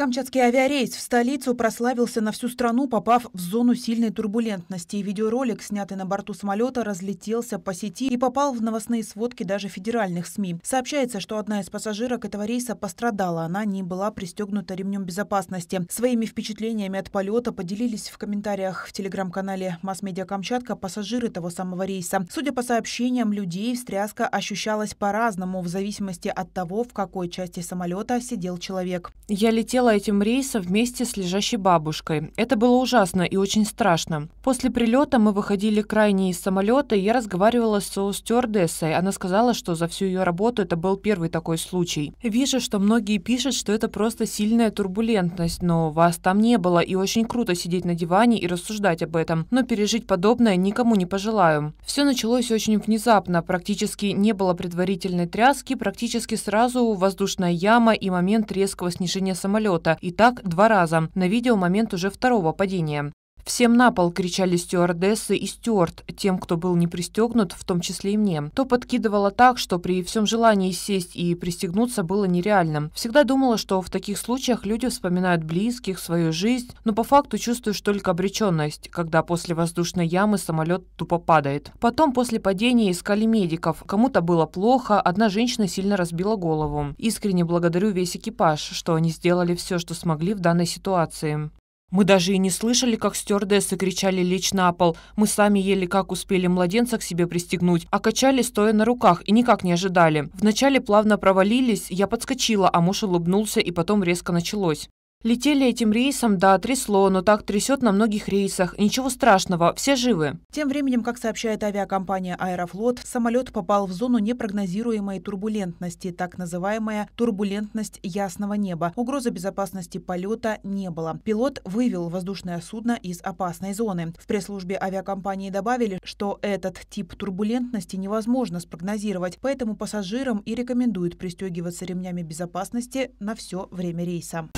Камчатский авиарейс в столицу прославился на всю страну, попав в зону сильной турбулентности. Видеоролик, снятый на борту самолета, разлетелся по сети и попал в новостные сводки даже федеральных СМИ. Сообщается, что одна из пассажирок этого рейса пострадала. Она не была пристегнута ремнем безопасности. Своими впечатлениями от полета поделились в комментариях в телеграм-канале «Масс-Медиа Камчатка» пассажиры того самого рейса. Судя по сообщениям людей, встряска ощущалась по-разному, в зависимости от того, в какой части самолета сидел человек. «Я летела этим рейсом вместе с лежащей бабушкой. Это было ужасно и очень страшно. После прилета мы выходили крайне из самолета, и я разговаривала со стюардессой. Она сказала, что за всю ее работу это был первый такой случай. Вижу, что многие пишут, что это просто сильная турбулентность, но вас там не было, и очень круто сидеть на диване и рассуждать об этом. Но пережить подобное никому не пожелаю. Все началось очень внезапно, практически не было предварительной тряски, практически сразу воздушная яма и момент резкого снижения самолета. И так два раза. На видео момент уже второго падения. Всем на пол, кричали стюардессы и стюард, тем, кто был не пристегнут, в том числе и мне. То подкидывало так, что при всем желании сесть и пристегнуться было нереально. Всегда думала, что в таких случаях люди вспоминают близких, свою жизнь, но по факту чувствуешь только обреченность, когда после воздушной ямы самолет тупо падает. Потом после падения искали медиков. Кому-то было плохо, одна женщина сильно разбила голову. Искренне благодарю весь экипаж, что они сделали все, что смогли в данной ситуации. Мы даже и не слышали, как стюардессы кричали «лечь на пол». Мы сами еле как успели младенца к себе пристегнуть, а качали стоя на руках и никак не ожидали. Вначале плавно провалились, я подскочила, а муж улыбнулся, и потом резко началось. Летели этим рейсом, да, трясло, но так трясет на многих рейсах. Ничего страшного, все живы». Тем временем, как сообщает авиакомпания «Аэрофлот», самолет попал в зону непрогнозируемой турбулентности, так называемая турбулентность ясного неба. Угрозы безопасности полета не было. Пилот вывел воздушное судно из опасной зоны. В пресс-службе авиакомпании добавили, что этот тип турбулентности невозможно спрогнозировать, поэтому пассажирам и рекомендуют пристегиваться ремнями безопасности на все время рейса.